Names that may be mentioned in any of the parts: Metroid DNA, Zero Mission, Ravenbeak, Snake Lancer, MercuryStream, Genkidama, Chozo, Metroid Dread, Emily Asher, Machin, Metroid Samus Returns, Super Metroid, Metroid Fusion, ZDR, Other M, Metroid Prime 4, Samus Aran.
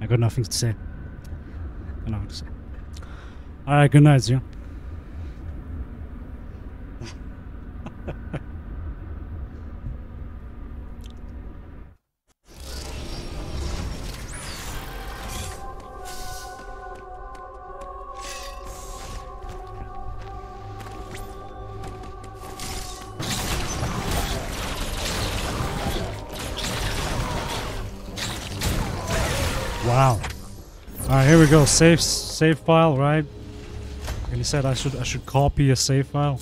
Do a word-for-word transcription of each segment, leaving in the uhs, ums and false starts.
I got nothing to say. I got nothing to say. Alright, good night, Zio. Wow. Alright, here we go. Save save file, right? And he said I should I should copy a save file.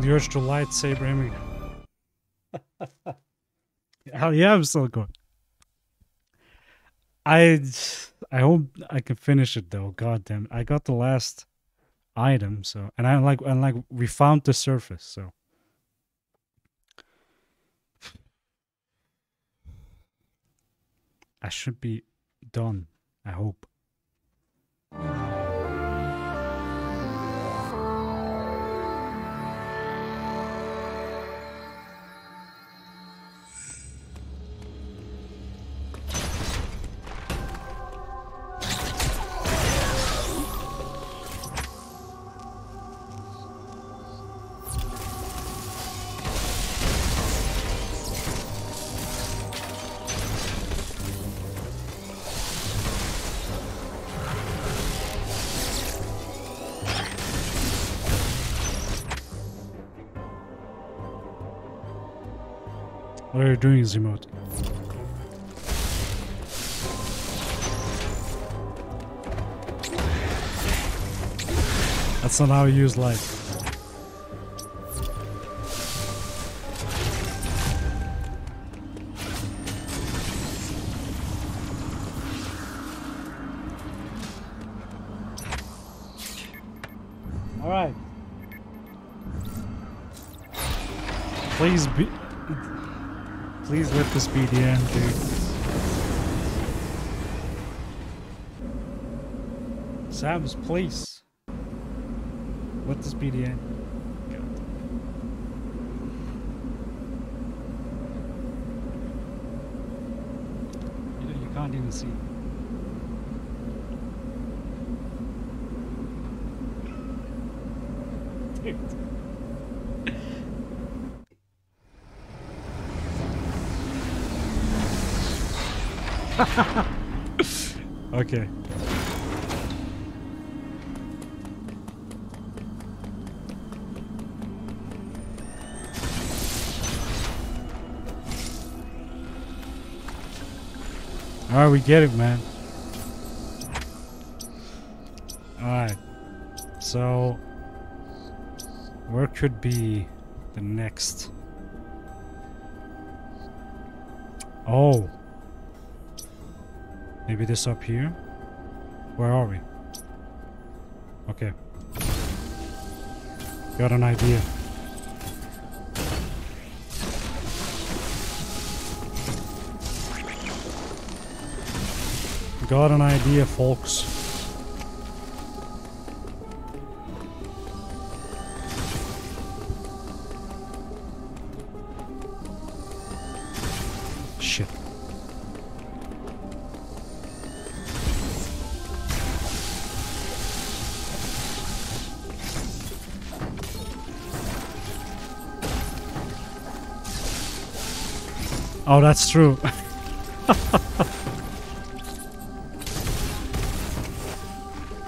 The urge to lightsaber him. Hell yeah, I'm still going. I I hope I can finish it though. God damn, I got the last item, so and I like and like we found the surface, so I should be done. I hope. What are you doing, Zimot? That's not how you use light. All right. Please be. Please let this be the end, dude. Samus, please. Let this be the end. God. You know, you can't even see. Okay. All right, we get it, man. All right. So, where could be the next? Oh. Maybe this up here? Where are we? Okay. Got an idea. Got an idea, folks. Shit. Oh, that's true.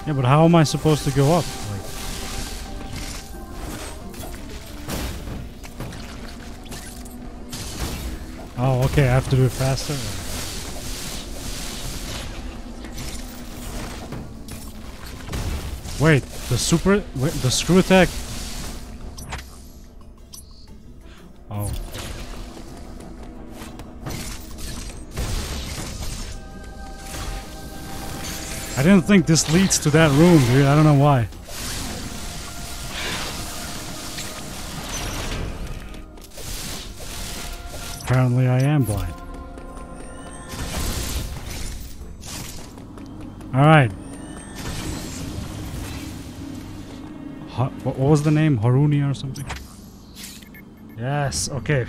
Yeah, but how am I supposed to go up? Like... Oh, okay, I have to do it faster. Wait, the super... Wait, the screw attack... I didn't think this leads to that room, dude. I don't know why. Apparently I am blind. Alright. What was the name? Haruni or something? Yes, okay.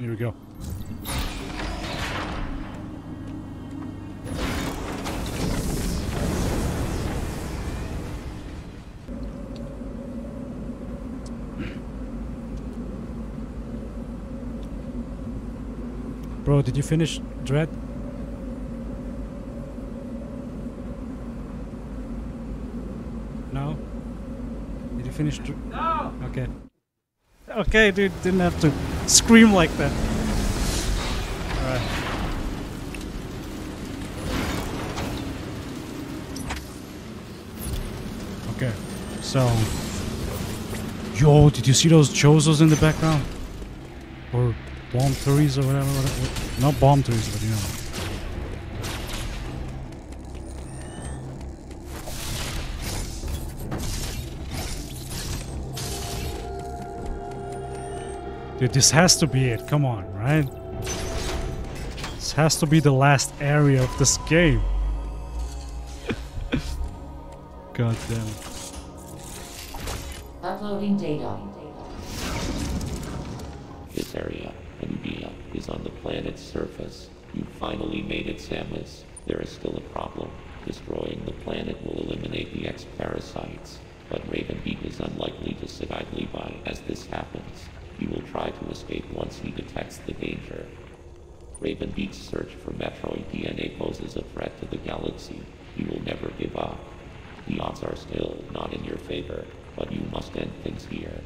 Here we go. Bro, did you finish Dread? No? Did you finish Dread? No! Okay. Okay, dude, didn't have to scream like that. Alright. Okay, so... Yo, did you see those Chozos in the background? Or... bomb threes or whatever, whatever. Not bomb threes, but you know. Dude, this has to be it. Come on, right? This has to be the last area of this game. God damn. Uploading data. This area. India is on the planet's surface. You finally made it, Samus. There is still a problem. Destroying the planet will eliminate the ex-parasites, but Ravenbeak is unlikely to sit idly by as this happens. He will try to escape once he detects the danger. Ravenbeak's search for Metroid D N A poses a threat to the galaxy. You will never give up. The odds are still not in your favor, but you must end things here.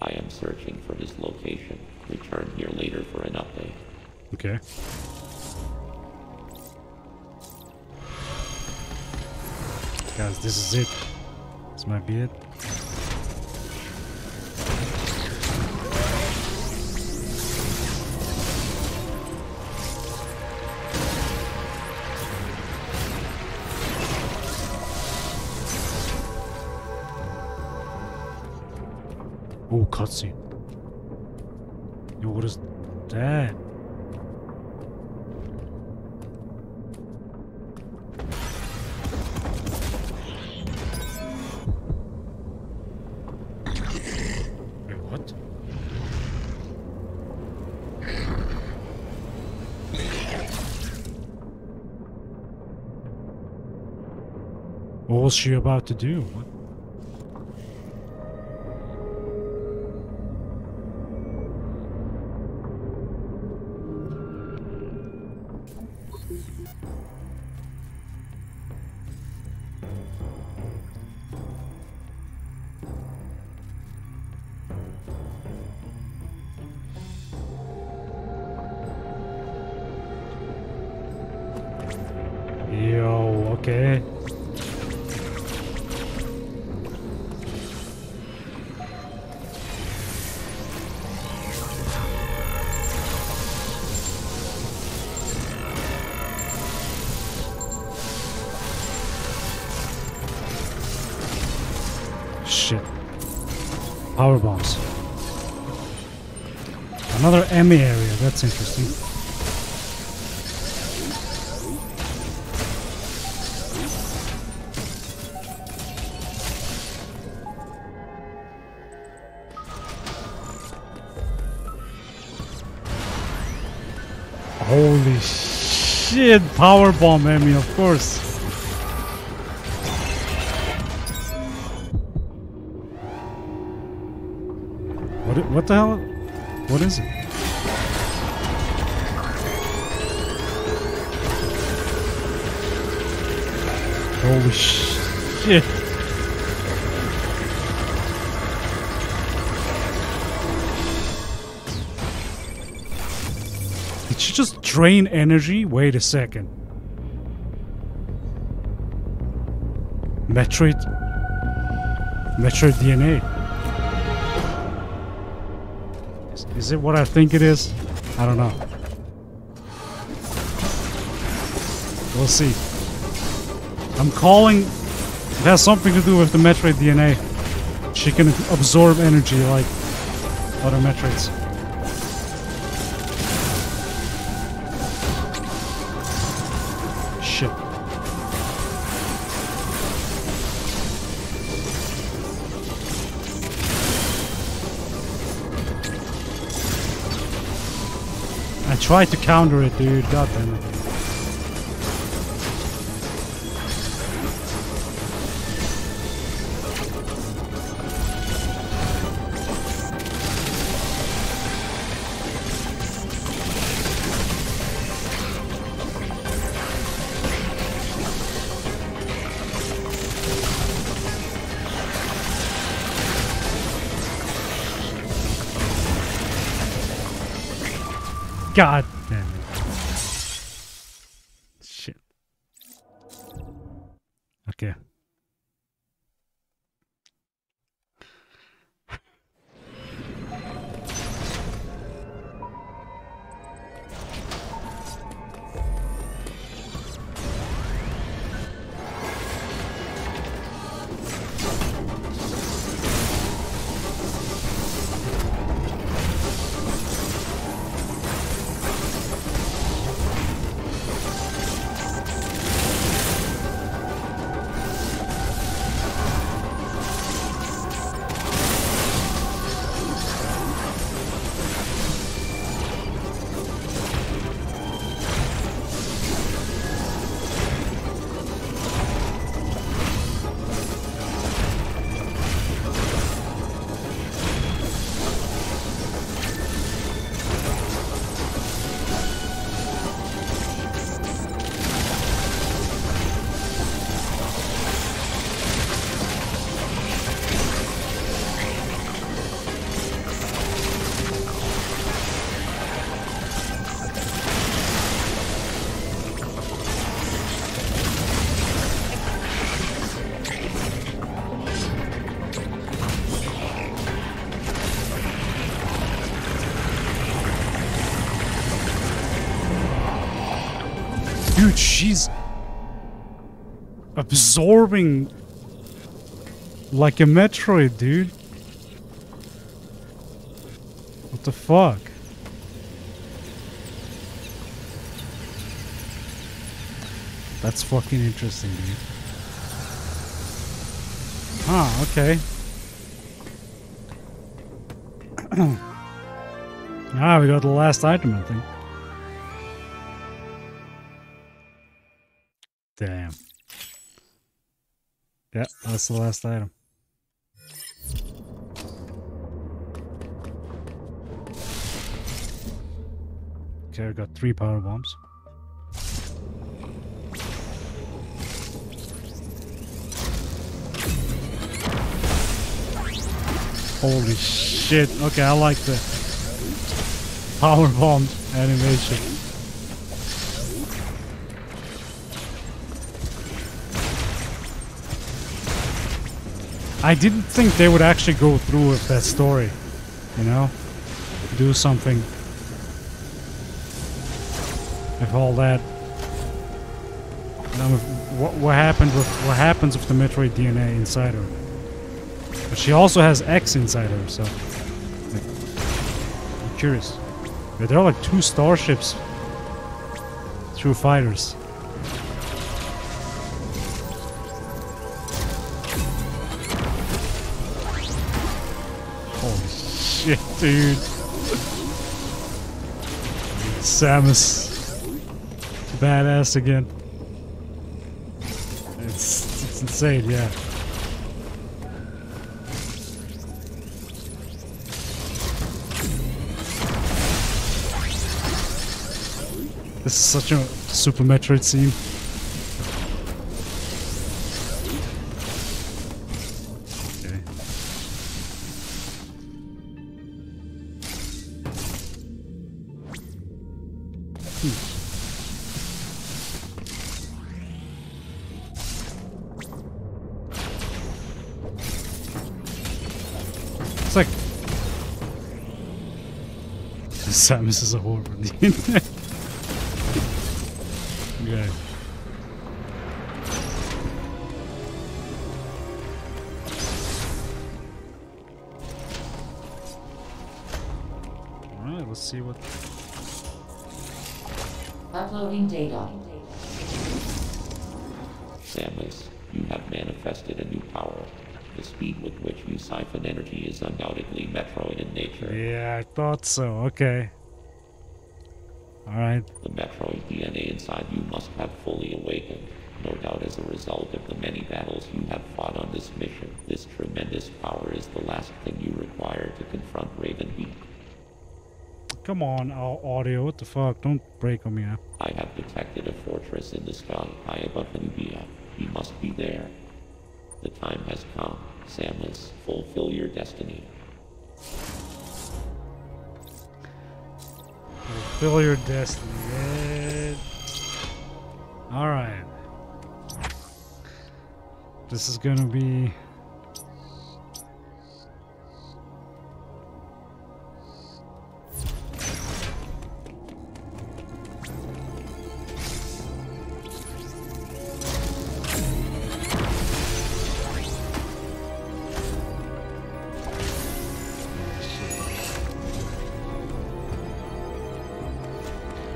I am searching for his location. Return here later for an update. Okay. Guys, this is it. This might be it. Oh, cutscene. Yo, what is that? Wait, what? What was she about to do? What? Okay. Shit. Power bombs. Another Emmy area, that's interesting. Holy shit, powerbomb Emmy, of course. What, what the hell? What is it? Holy shit. Just drain energy? Wait a second. Metroid... Metroid D N A. Is, is it what I think it is? I don't know. We'll see. I'm calling... It has something to do with the Metroid D N A. She can absorb energy like other Metroids. I tried to counter it, dude. God damn it. God damn it. Shit. Okay. Dude, she's absorbing like a Metroid, dude. What the fuck? That's fucking interesting, dude. Ah, okay. Ah, we got the last item, I think. Damn. Yeah, that's the last item. Okay, we got three power bombs. Holy shit. Okay, I like the power bomb animation. I didn't think they would actually go through with that story, you know? Do something with all that. Now, what what happened with what happens with the Metroid D N A inside her? But she also has X inside her, so I'm curious. But there are like two starships, two fighters. Shit, dude. Samus. Badass again. It's, it's insane, yeah. This is such a Super Metroid scene. Samus is a whore for the internet. Okay. Alright, let's see what. Uploading data. Samus, you have manifested a new power. The speed with which you siphon energy is undoubtedly Metroid in nature. Yeah, I thought so. Okay. Alright. The Metroid D N A inside you must have fully awakened. No doubt as a result of the many battles you have fought on this mission, this tremendous power is the last thing you require to confront Ravenbeak. Come on, our audio, what the fuck? Don't break on me up. I have detected a fortress in the sky high above Nubia. You must be there. The time has come. Samus, fulfill your destiny. Fulfill your destiny. Yeah. Alright. This is gonna be...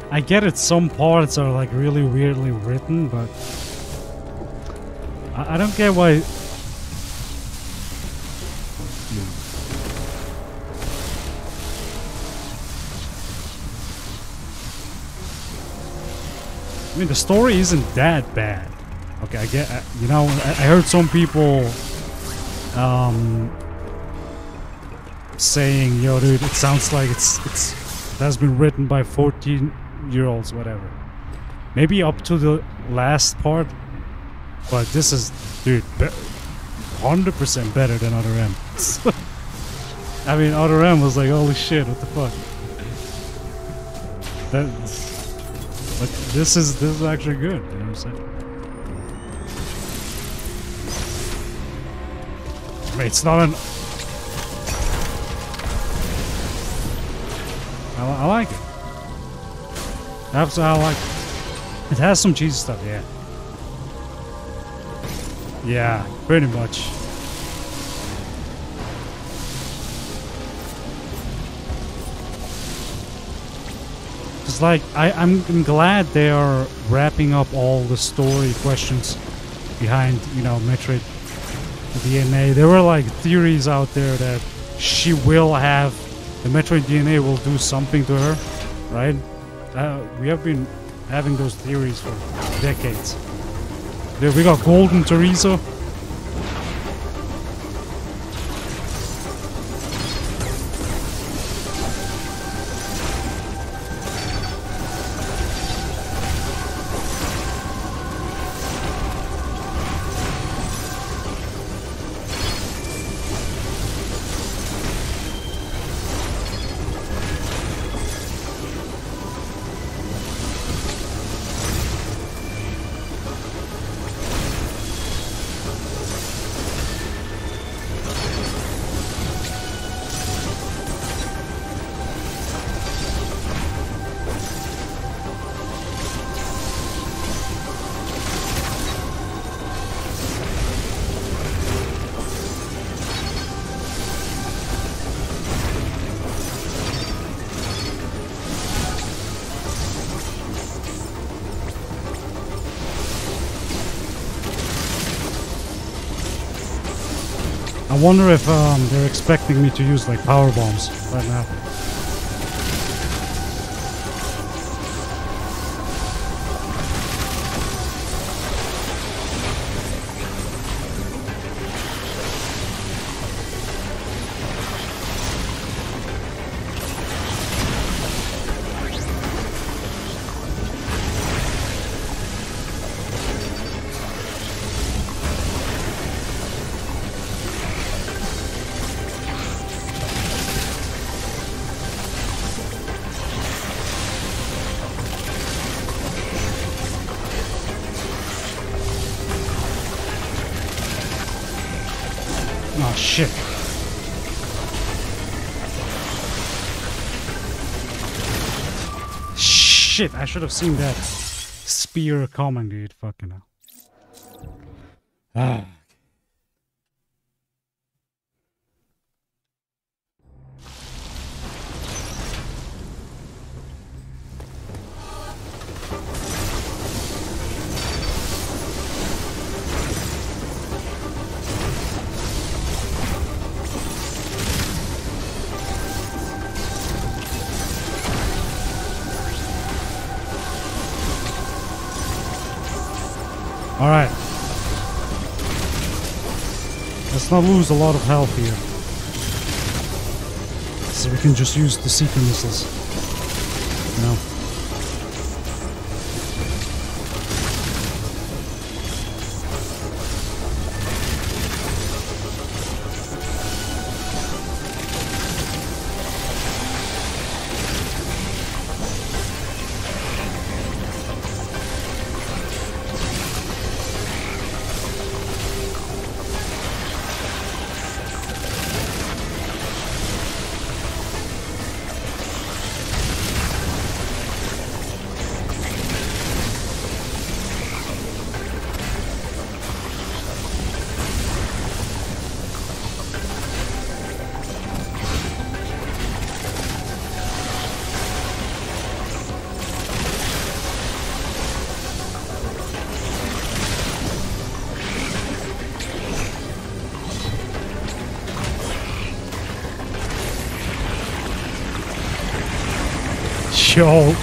I get it, some parts are like really weirdly written, but... I don't get why... I mean, the story isn't that bad. Okay, I get... You know, I heard some people... Um... saying, yo dude, it sounds like it's... it's that's been written by fourteen year olds, whatever. Maybe up to the last part. But this is, dude, one hundred percent better than Other M. I mean, Other M was like, holy shit, what the fuck? That's, but this is this is actually good. You know what I'm saying? I mean, it's not an. I, I like it. Absolutely, I like it. It has some cheesy stuff, yeah. Yeah, pretty much. It's like I, I'm, I'm glad they are wrapping up all the story questions behind, you know, Metroid D N A. There were like theories out there that she will have the Metroid D N A will do something to her, right? Uh, we have been having those theories for decades. There we got Golden Teresa. I wonder if um, they're expecting me to use like power bombs right now. Shit. Shit, I should have seen that spear coming, dude. Fucking hell. Ah. Alright. Let's not lose a lot of health here. So we can just use the seeker missiles. No. Yo.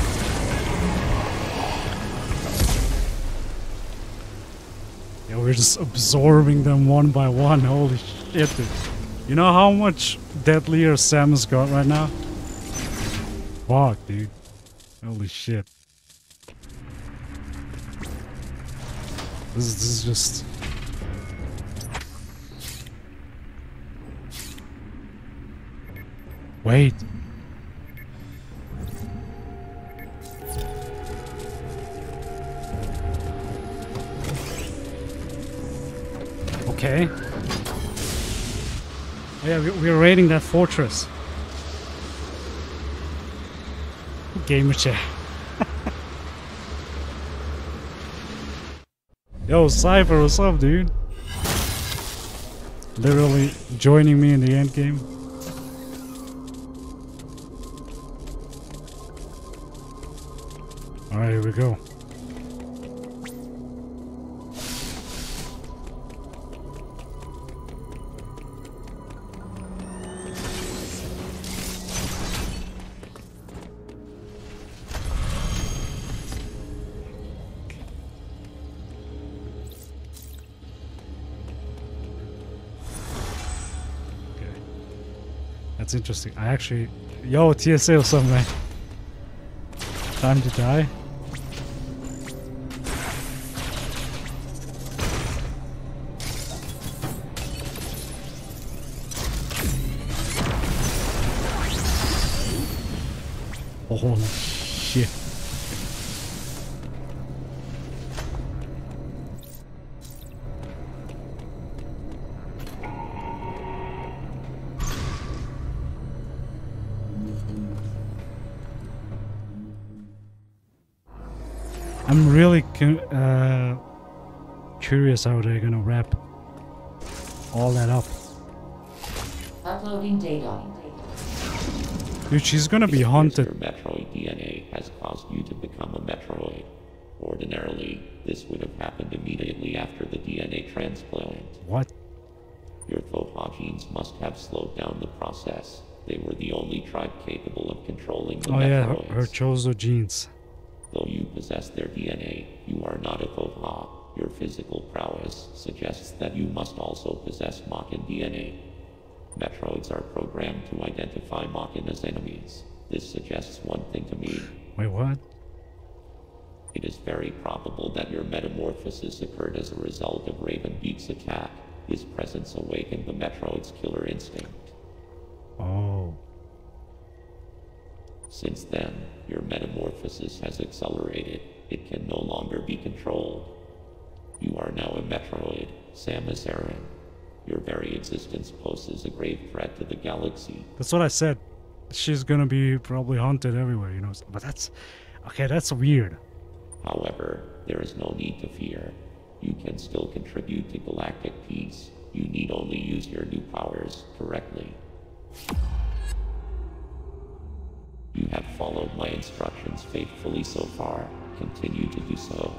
Yeah, we're just absorbing them one by one. Holy shit, dude. You know how much deadlier Samus got right now? Fuck, dude. Holy shit. This is, this is just... Wait. Okay. Oh yeah, we're raiding that fortress. Gamer chair. Yo, Cypher, what's up, dude? Literally joining me in the end game. All right, here we go. Interesting. I actually... Yo, T S A or something. Time to die. Holy shit. I'm really cu uh, curious how they're gonna wrap all that up. Uploading data. Dude, she's gonna be haunted. Mister Metroid D N A has caused you to become a Metroid. Ordinarily, this would have happened immediately after the D N A transplant. What? Your faux genes must have slowed down the process. They were the only tribe capable of controlling the oh, Metroids. Oh yeah, her, her Chozo genes. Though you possess their D N A, you are not a Fauxpas. Your physical prowess suggests that you must also possess Machin D N A. Metroids are programmed to identify Machin as enemies. This suggests one thing to me. Wait, what? It is very probable that your metamorphosis occurred as a result of Ravenbeak's attack. His presence awakened the Metroid's killer instinct. Oh. Since then, your metamorphosis has accelerated. It can no longer be controlled. You are now a Metroid, Samus Aran. Your very existence poses a grave threat to the galaxy. That's what I said. She's gonna be probably haunted everywhere, you know. But that's... Okay, that's weird. However, there is no need to fear. You can still contribute to galactic peace. You need only use your new powers correctly. You have followed my instructions faithfully so far. Continue to do so.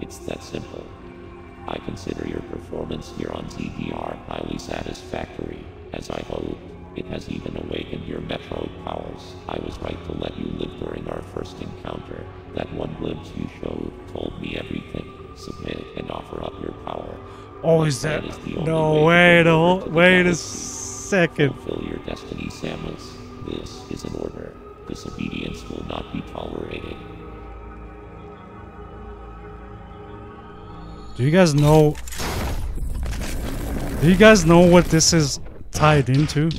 It's that simple. I consider your performance here on Z D R highly satisfactory. As I hoped, it has even awakened your Metroid powers. I was right to let you live during our first encounter. That one glimpse you showed told me everything. Submit and offer up Oh, is that? No, wait a wait a second. Fulfill your destiny, Samus. This is an order. Disobedience will not be tolerated. Do you guys know? Do you guys know what this is tied into?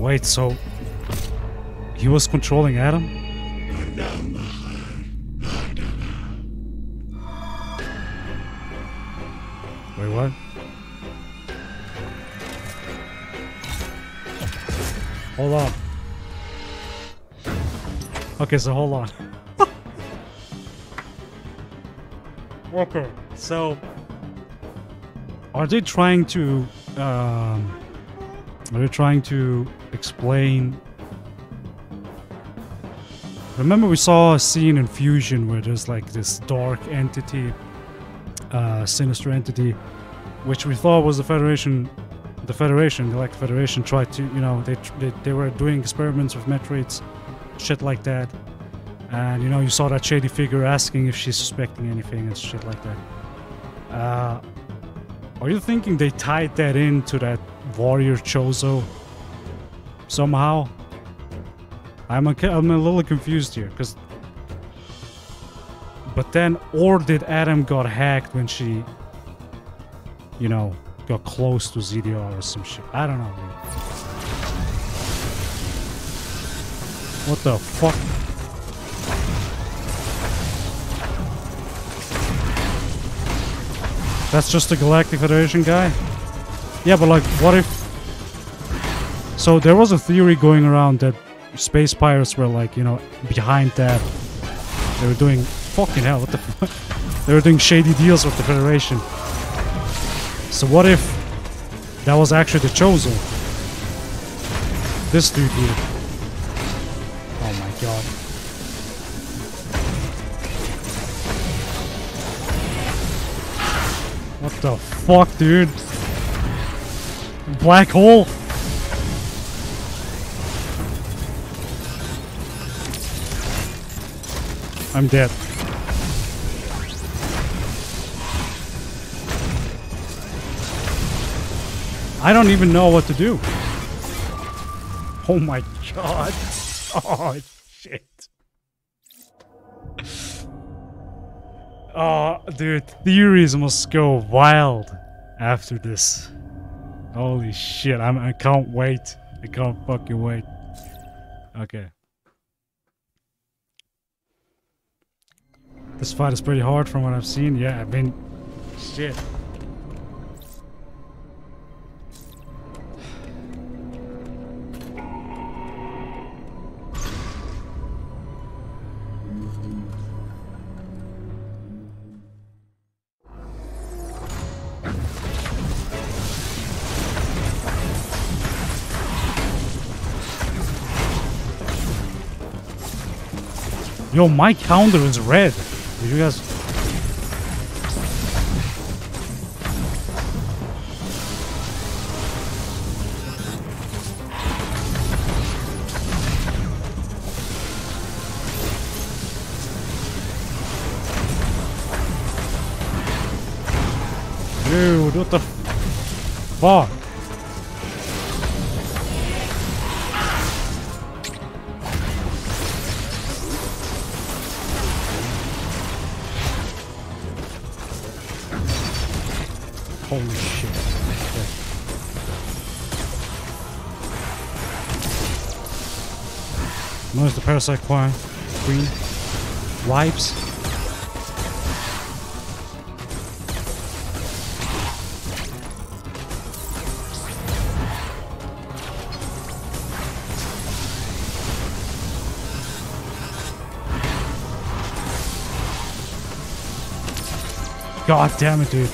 Wait, so he was controlling Adam? Wait, what? Hold on. Okay, so hold on. Okay, so are they trying to um are they trying to explain? Remember we saw a scene in Fusion where there's like this dark entity, uh, sinister entity, which we thought was the Federation. The Federation, the like Federation, tried to, you know, they, they they were doing experiments with Metroids, shit like that, and you know you saw that shady figure asking if she's suspecting anything and shit like that. Uh, are you thinking they tied that into that warrior Chozo somehow? I'm a, I'm a little confused here, because... But then, or did Adam got hacked when she, you know, got close to Z D R or some shit? I don't know, dude. What the fuck? That's just the Galactic Federation guy? Yeah, but like, what if... So there was a theory going around that space pirates were like, you know, behind that. They were doing fucking hell, what the fuck? They were doing shady deals with the Federation. So what if that was actually the Chozo? This dude here. Oh my god. What the fuck, dude? Black hole? I'm dead. I don't even know what to do. Oh my god. Oh shit. Oh dude, theories must go wild after this. Holy shit, I'm, I can't wait. I can't fucking wait. Okay. This fight is pretty hard from what I've seen. Yeah, I've been... Shit. Yo, my counter is red. Did you guys... Dude, what the fuck? Holy shit. Okay. Notice the parasite queen. Queen. Wipes. God damn it, dude.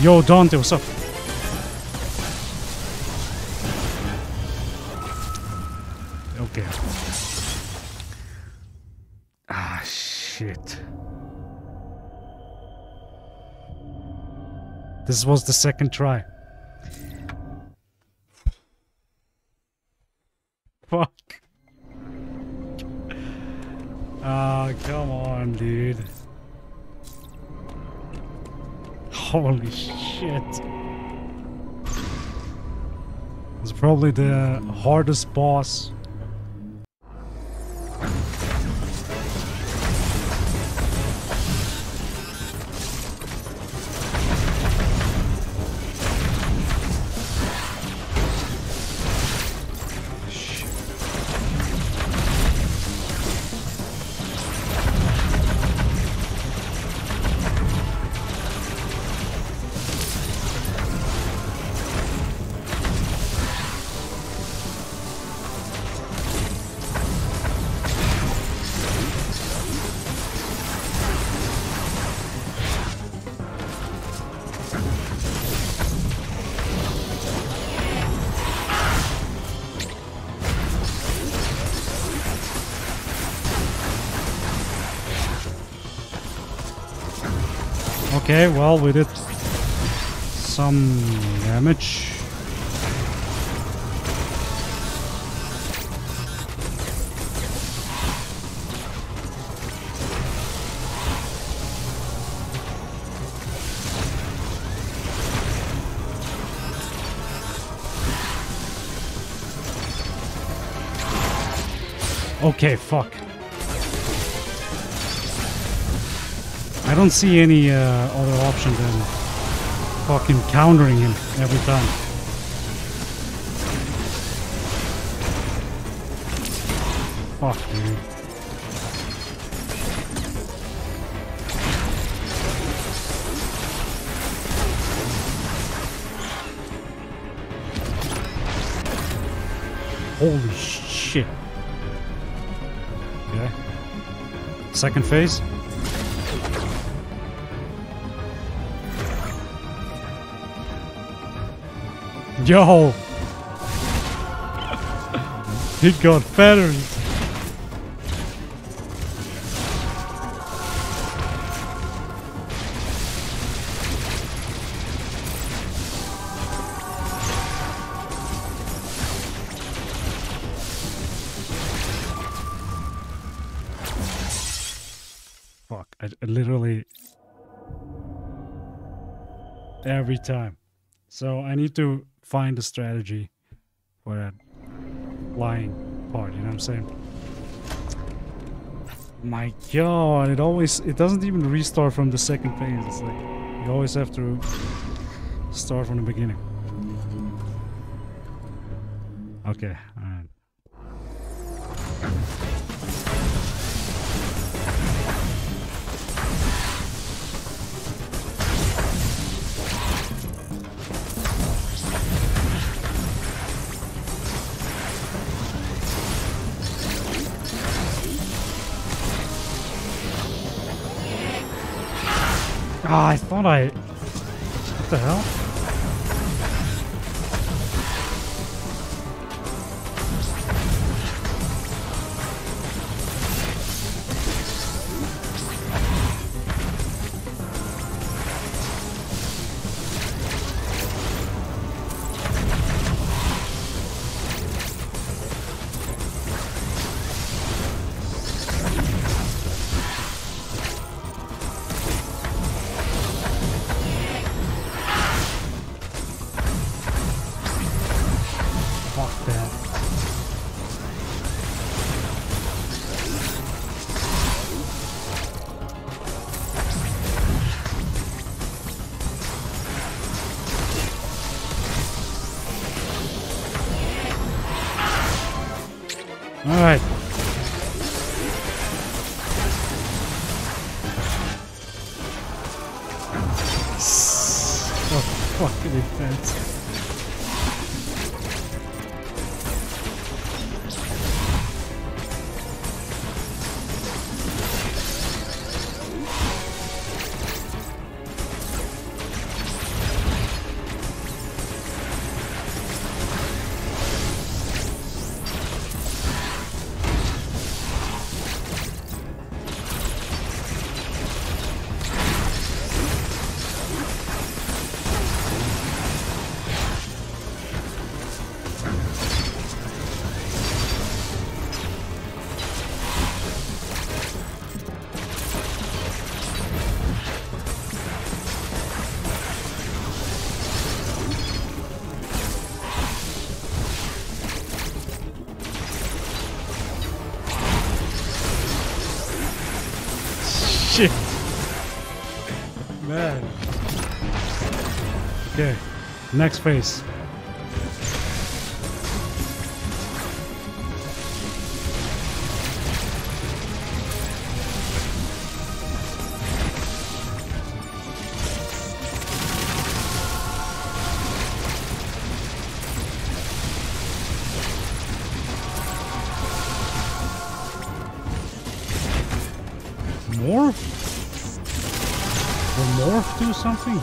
Yo, Dante, what's up? Okay. Ah, shit. This was the second try. Fuck. Damn, dude. Holy shit. It's probably the hardest boss. Okay, well, we did some damage. Okay, fuck. I don't see any uh, other option than fucking countering him every time. Fuck, dude. Holy shit. Okay. Second phase. Yo! He got battered! Fuck, I, I literally... Every time. So I need to find a strategy for that flying part, you know what I'm saying? My god, it always, it doesn't even restart from the second phase. It's like, you always have to start from the beginning. Okay, alright. Ah, I thought I... What the hell? shit. Man. Okay. Next phase. Something.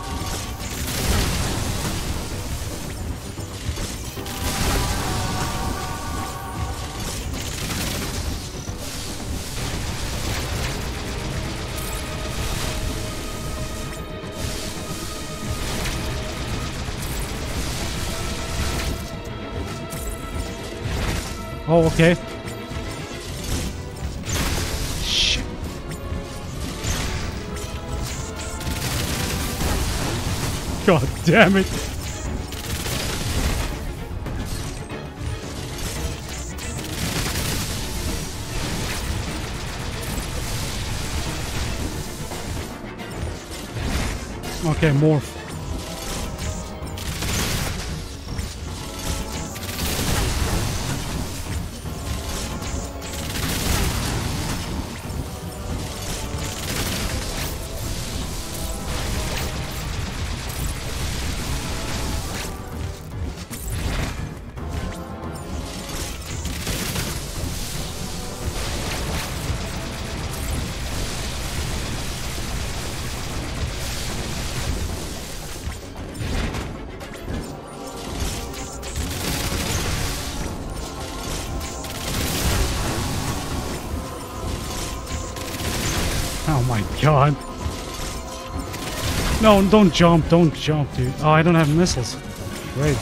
Oh, okay. God damn it! Okay, morph. God. No, don't jump, don't jump, dude. Oh, I don't have missiles. Great.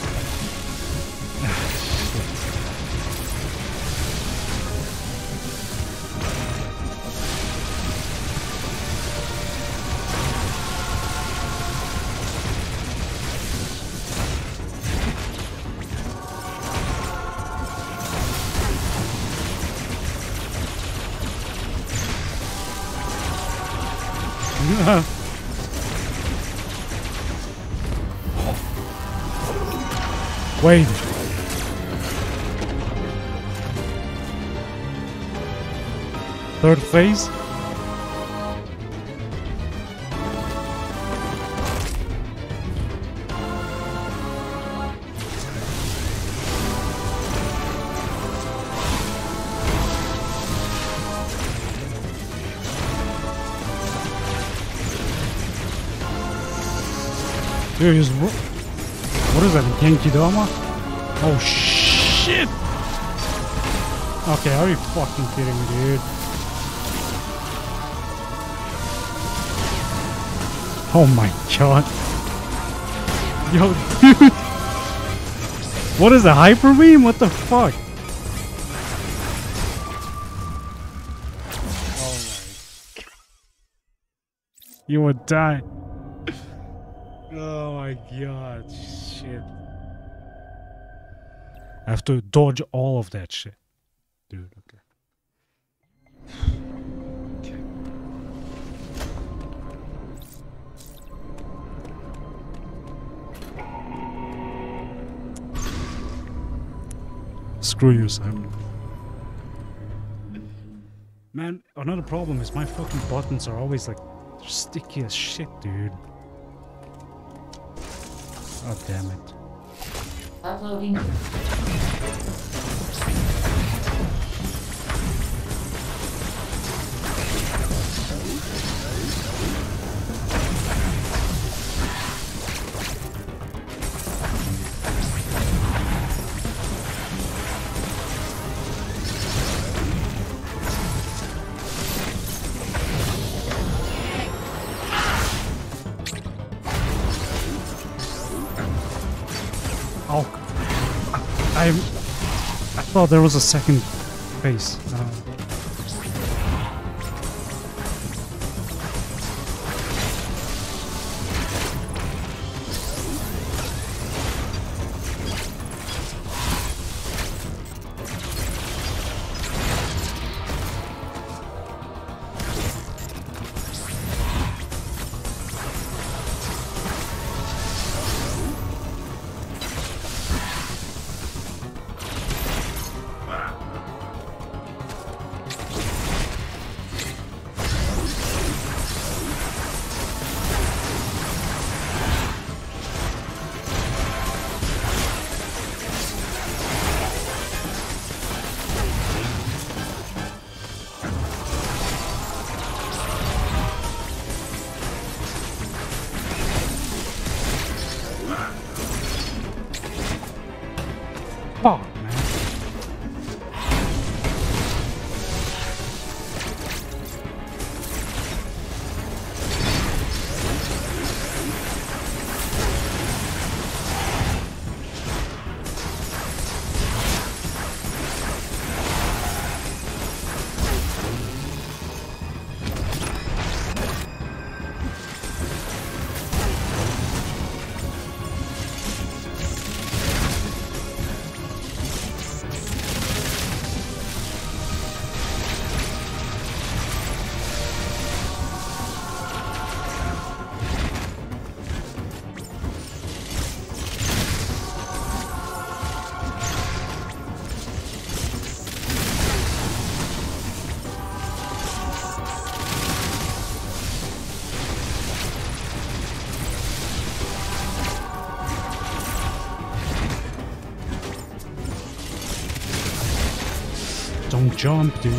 Wait. Third phase? Dude, he's what is that, a Genkidama? Oh shit! Okay, are you fucking kidding me, dude? Oh my god. Yo, dude! What is a hyper beam? What the fuck? Oh my. You would die. Oh my god, shit. I have to dodge all of that shit. Dude, okay. Okay. Screw you, Simon. Man, another problem is my fucking buttons are always like sticky as shit, dude. Oh, damn it. Uploading. Oh, there was a second phase. Uh, fuck, man. Don't jump, dude.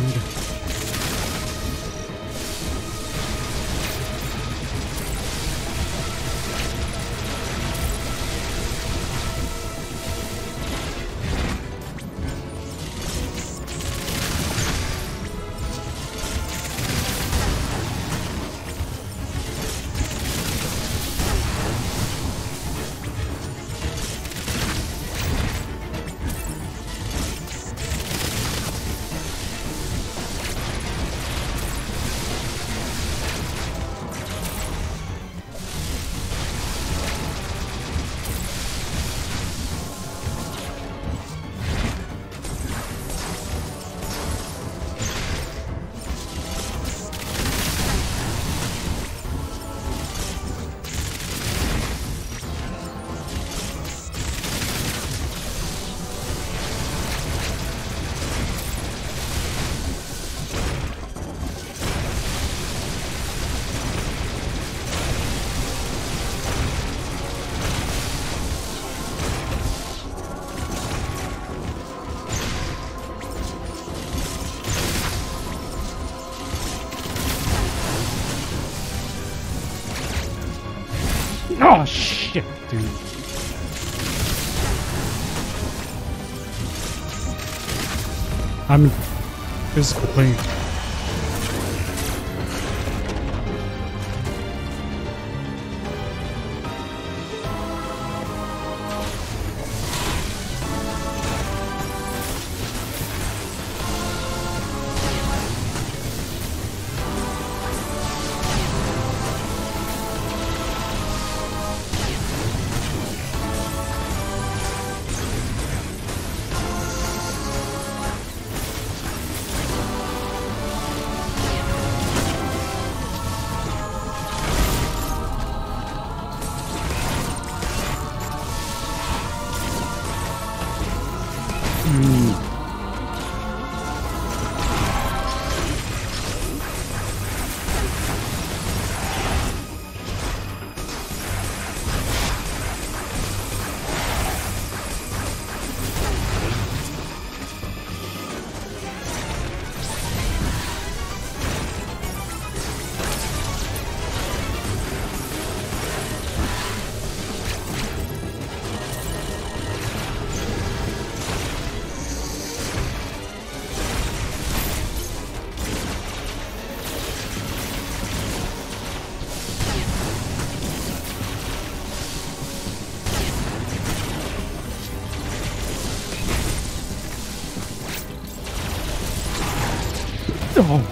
Oh shit, dude. I'm physical playing. Oh.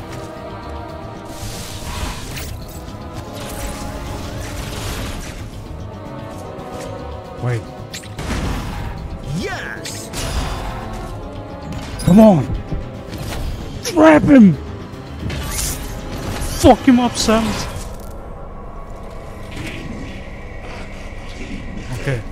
Wait. Yes. Come on. Trap him. Fuck him up, Samus. Okay.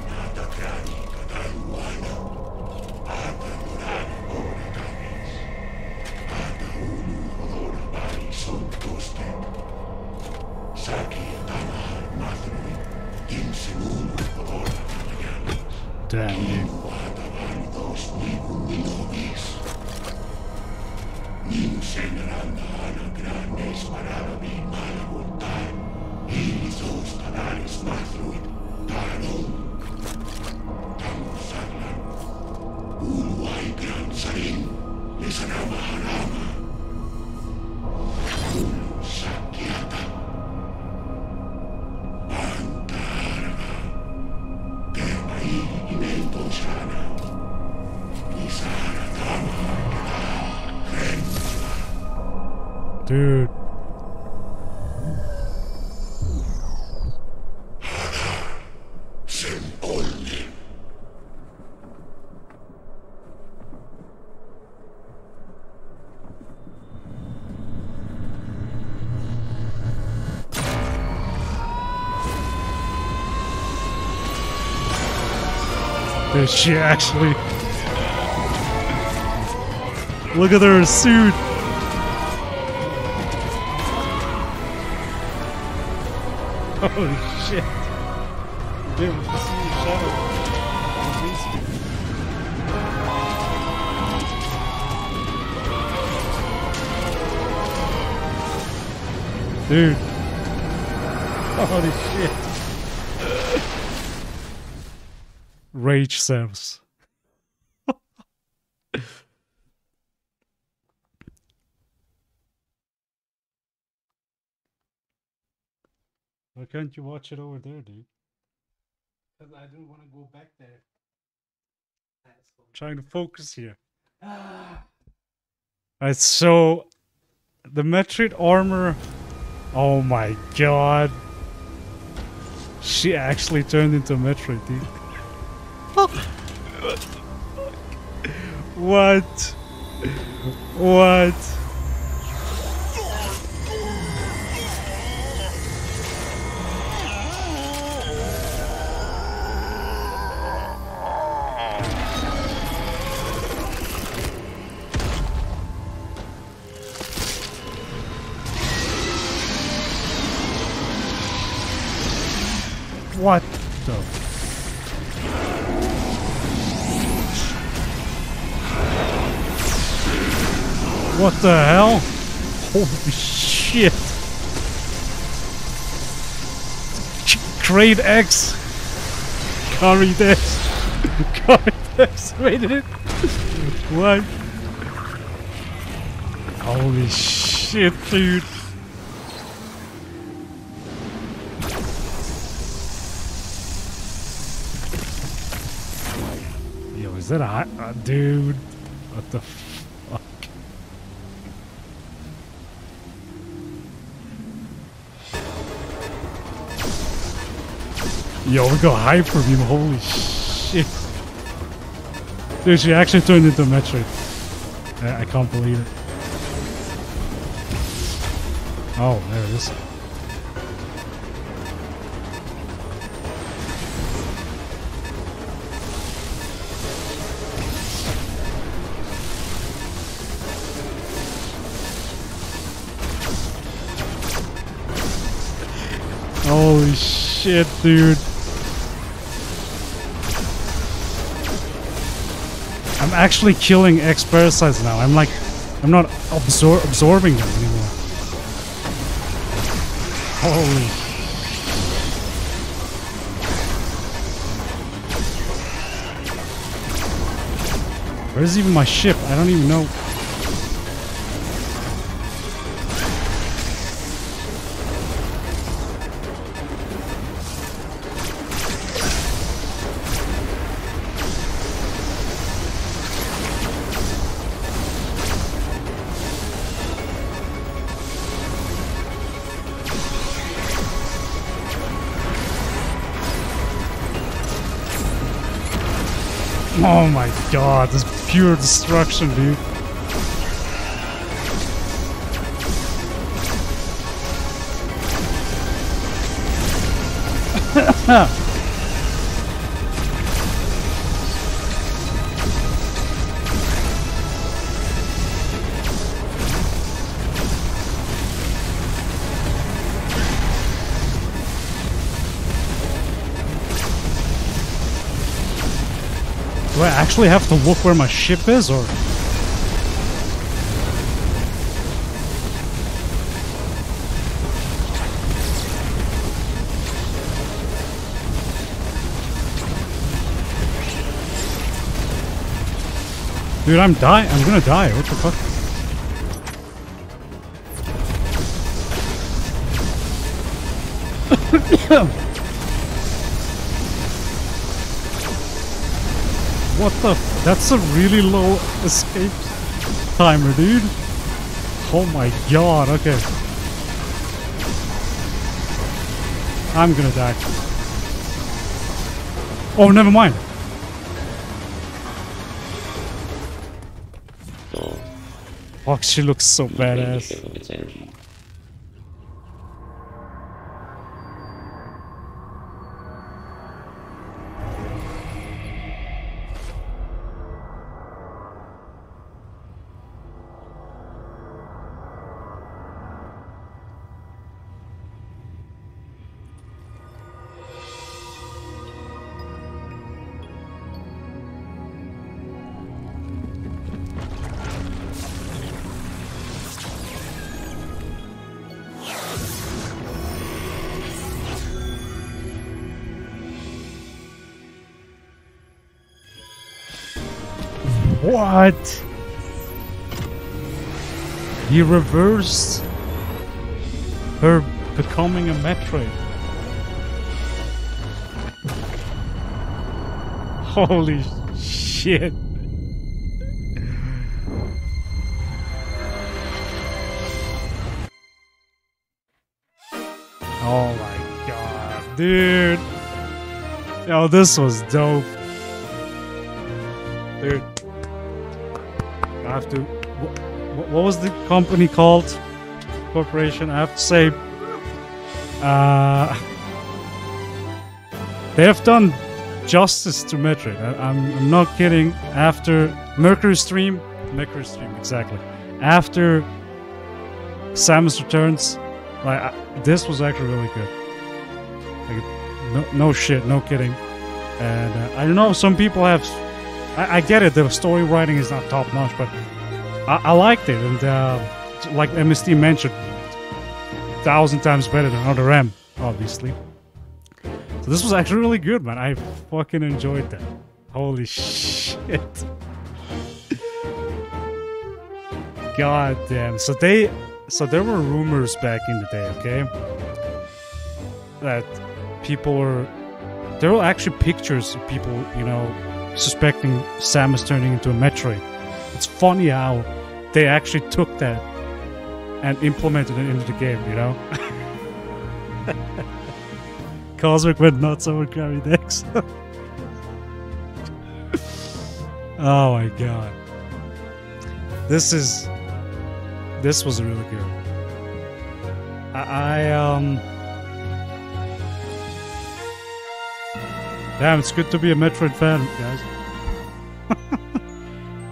Dude. Did she actually? Look at her suit. Holy shit. Dude, we can see your shadow. Dude. Holy shit. Rage Samus. Why can't you watch it over there, dude? Because I don't want to go back there. Asshole. Trying to focus here. Alright, so the Metroid armor. Oh my god. She actually turned into Metroid, dude. What? What? What the? What the hell? Holy shit! Grade X! Curry Dex! Curry Dex rated it! What? Holy shit, dude! Is that a hot, uh, dude? What the fuck? Yo, we got hyper beam. Holy shit! Dude, she actually turned into Metroid. I, I can't believe it. Oh, there it is. Holy shit, dude. I'm actually killing ex-parasites now. I'm like, I'm not absor absorbing them anymore. Holy. Where's even my ship? I don't even know. Oh my god, this is pure destruction, dude. Do I actually have to look where my ship is, or? Dude, I'm dying. I'm gonna die. What the fuck? What the f- that's a really low escape timer, dude. Oh my god, okay. I'm gonna die. Oh, never mind. Fuck, she looks so badass. What? He reversed her becoming a Metroid. Holy shit. Oh my god, dude. Yo, this was dope. Dude. I have to. Wh what was the company called? Corporation. I have to say, uh, they have done justice to Metroid. I, I'm, I'm not kidding. After MercuryStream, MercuryStream, exactly. After Samus Returns, like I, this was actually really good. Like, no, no shit, no kidding. And uh, I don't know. Some people have. I get it, the story writing is not top-notch, but I, I liked it, and uh, like M S T mentioned, a thousand times better than Other M, obviously. So this was actually really good, man. I fucking enjoyed that. Holy shit. God damn. So they, so there were rumors back in the day, okay? That people were, there were actually pictures of people, you know, suspecting Samus turning into a Metroid. It's funny how they actually took that and implemented it into the game, you know? Cosmic went nuts over Gravity Dex. Oh my god. This is... This was really good. I, I um... Damn, it's good to be a Metroid fan, guys.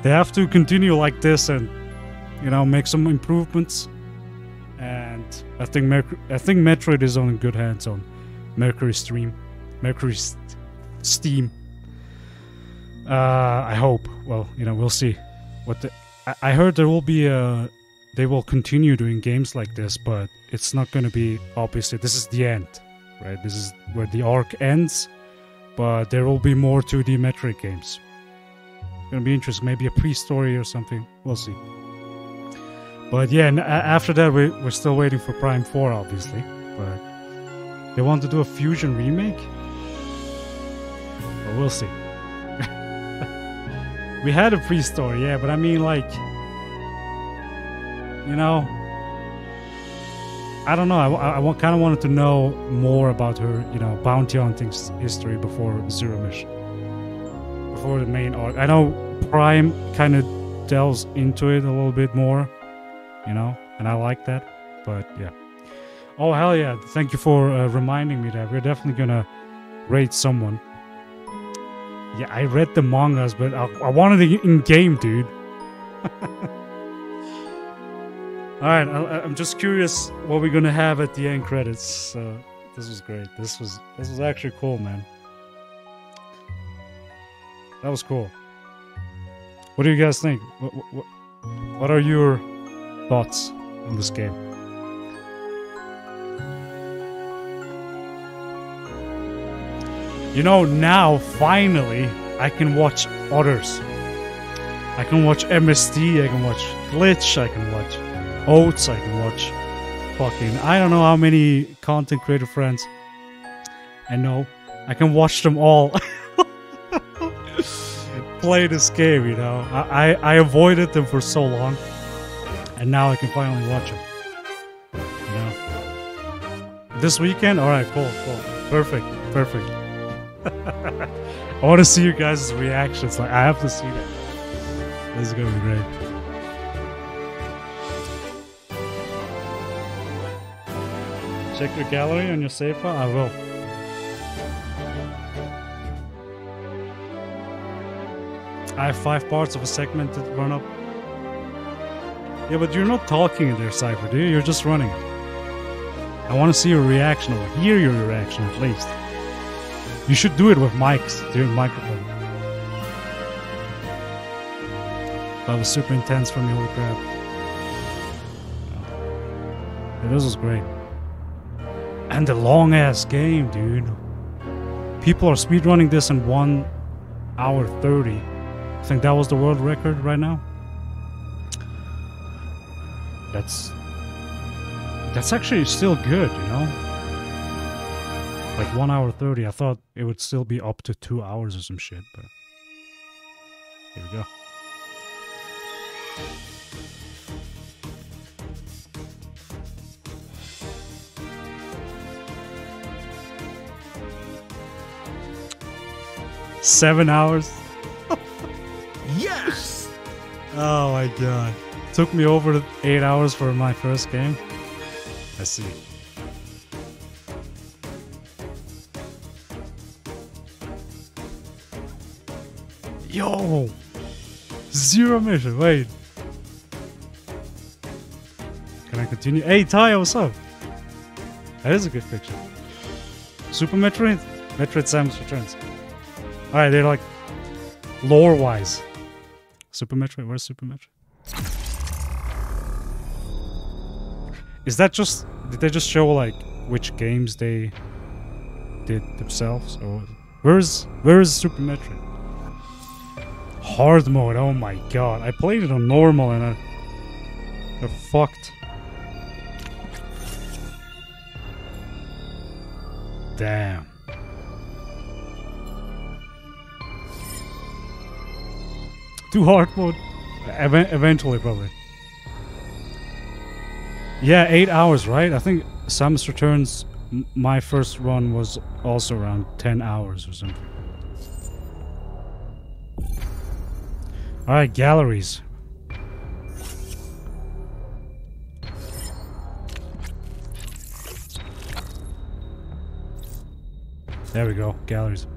They have to continue like this and, you know, make some improvements. And I think Merc I think Metroid is on good hands on MercuryStream, MercurySteam. Uh, I hope. Well, you know, we'll see. What the I, I heard there will be a. They will continue doing games like this, but it's not going to be obviously. This is the end, right? This is where the arc ends. But there will be more two D Metroid games. Gonna be interesting, maybe a pre-story or something. We'll see. But yeah, and after that, we, we're still waiting for Prime four, obviously. But they want to do a Fusion remake? But we'll see. We had a pre-story, yeah, but I mean, like... You know... I don't know, I, I, I kind of wanted to know more about her, you know, bounty hunting's history before Zero Mission. Before the main arc. I know Prime kind of delves into it a little bit more, you know, and I like that, but yeah. Oh, hell yeah, thank you for uh, reminding me that. We're definitely gonna raid someone. Yeah, I read the mangas, but I, I wanted it in-game, dude. Alright, I'm just curious what we're gonna have at the end credits. Uh, this was great. This was this was actually cool, man. That was cool. What do you guys think? What, what, what are your thoughts on this game? You know, now, finally, I can watch others. I can watch M S D, I can watch Glitch, I can watch... Oats, I can watch fucking, I don't know how many content creator friends I know. I can watch them all play this game, you know. I, I, I avoided them for so long. I and now I can finally watch them. You know? This weekend? Alright, cool, cool. Perfect, perfect. I want to see you guys' reactions. Like, I have to see that. This is going to be great. Check your gallery on your save file? I will. I have five parts of a segmented run-up. Yeah, but you're not talking in there, Cypher, do you? You're just running. I want to see your reaction, or hear your reaction, at least. You should do it with mics, during microphone. That was super intense from you, holy crap. Yeah, this was great. And the long-ass game, dude. People are speedrunning this in one hour thirty. I think that was the world record right now. That's... That's actually still good, you know? Like one hour thirty. I thought it would still be up to two hours or some shit, but... Here we go. Seven hours. Yes! Oh my god. Took me over eight hours for my first game. I see. Yo! Zero Mission, wait. Can I continue? Hey Ty, what's up? That is a good picture. Super Metroid? Metroid Samus Returns. Alright, they're like lore-wise. Super Metroid? Where's Super Metroid? Is that just... Did they just show like which games they did themselves? Or where is where is Super Metroid? Hard mode, oh my god. I played it on normal and I... I fucked. Damn. Too hard mode. Ev- eventually, probably. Yeah, eight hours, right? I think Samus Returns, m my first run was also around ten hours or something. Alright, galleries. There we go, galleries.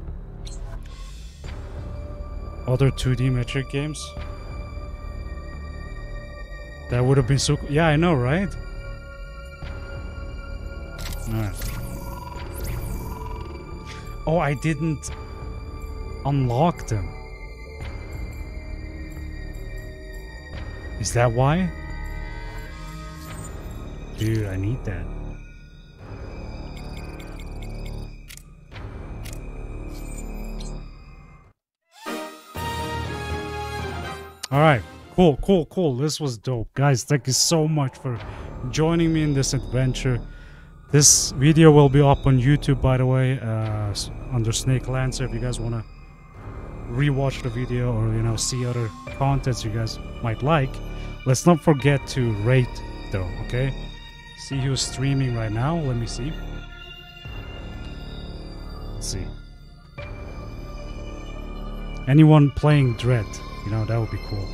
Other two D metric games? That would have been so... Yeah, I know, right? Alright. Oh, I didn't unlock them. Is that why? Dude, I need that. All right, cool, cool, cool. This was dope. Guys, thank you so much for joining me in this adventure. This video will be up on YouTube, by the way, uh, under Snake Lancer. If you guys want to rewatch the video or, you know, see other contents you guys might like. Let's not forget to rate, though, okay? See who's streaming right now. Let me see. Let's see. Anyone playing Dread? You know, that would be cool.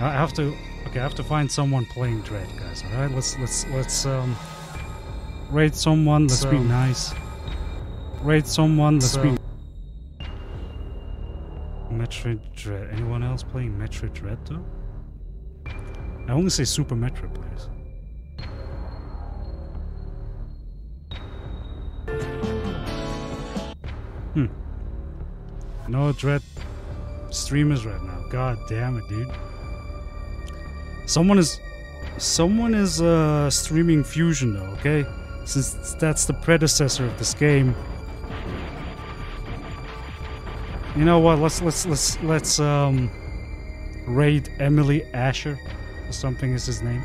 I have to, okay, I have to find someone playing Dread, guys. All right, let's let's let's um raid someone. Let's so, be nice. Raid someone. Let's so. be Metroid Dread. Anyone else playing Metroid Dread though? I only say Super Metroid players. Hmm. No Dread. Streamers right now. God damn it, dude. Someone is someone is uh streaming Fusion though, okay? Since that's the predecessor of this game. You know what? Let's let's let's let's um raid Emily Asher or something is his name.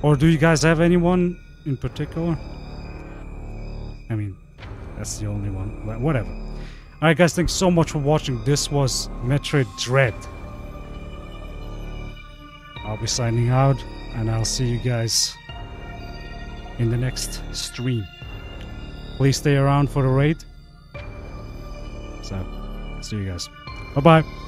Or do you guys have anyone in particular? I mean, that's the only one. Whatever. Alright guys, thanks so much for watching. This was Metroid Dread. I'll be signing out, and I'll see you guys in the next stream. Please stay around for the raid. So, see you guys. Bye-bye.